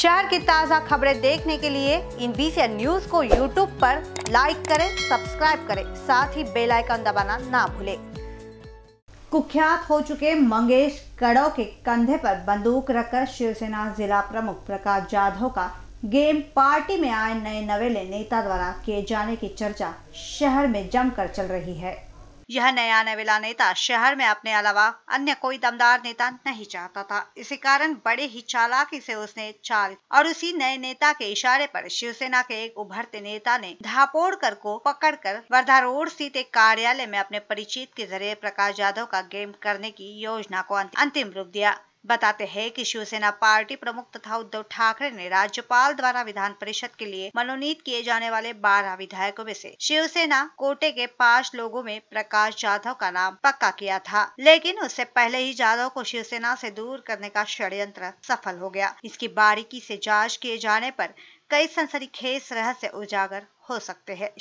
शहर की ताज़ा खबरें देखने के लिए इन बीसीएन न्यूज़ को यूट्यूब पर लाइक करें, सब्सक्राइब करें, साथ ही बेल आइकन दबाना ना भूलें। कुख्यात हो चुके मंगेश कड़ो के कंधे पर बंदूक रखकर शिवसेना जिला प्रमुख प्रकाश जाधव का गेम। पार्टी में आए नए नवेले नेता द्वारा किए जाने की चर्चा शहर में जमकर चल रही है। यह नया नवेला नेता शहर में अपने अलावा अन्य कोई दमदार नेता नहीं चाहता था। इसी कारण बड़े ही चालाकी से उसने चाल और उसी नए नेता के इशारे पर शिवसेना के एक उभरते नेता ने धापोड़कर को पकड़कर वर्धा रोड स्थित एक कार्यालय में अपने परिचित के जरिए प्रकाश जाधव का गेम करने की योजना को अंतिम रूप दिया। बताते हैं कि शिवसेना पार्टी प्रमुख तथा उद्धव ठाकरे ने राज्यपाल द्वारा विधान परिषद के लिए मनोनीत किए जाने वाले 12 विधायकों में से शिवसेना कोटे के 5 लोगों में प्रकाश जाधव का नाम पक्का किया था, लेकिन उससे पहले ही जाधव को शिवसेना से दूर करने का षड्यंत्र सफल हो गया। इसकी बारीकी से जांच किए जाने पर कई सनसनीखेज रहस्य उजागर हो सकते हैं।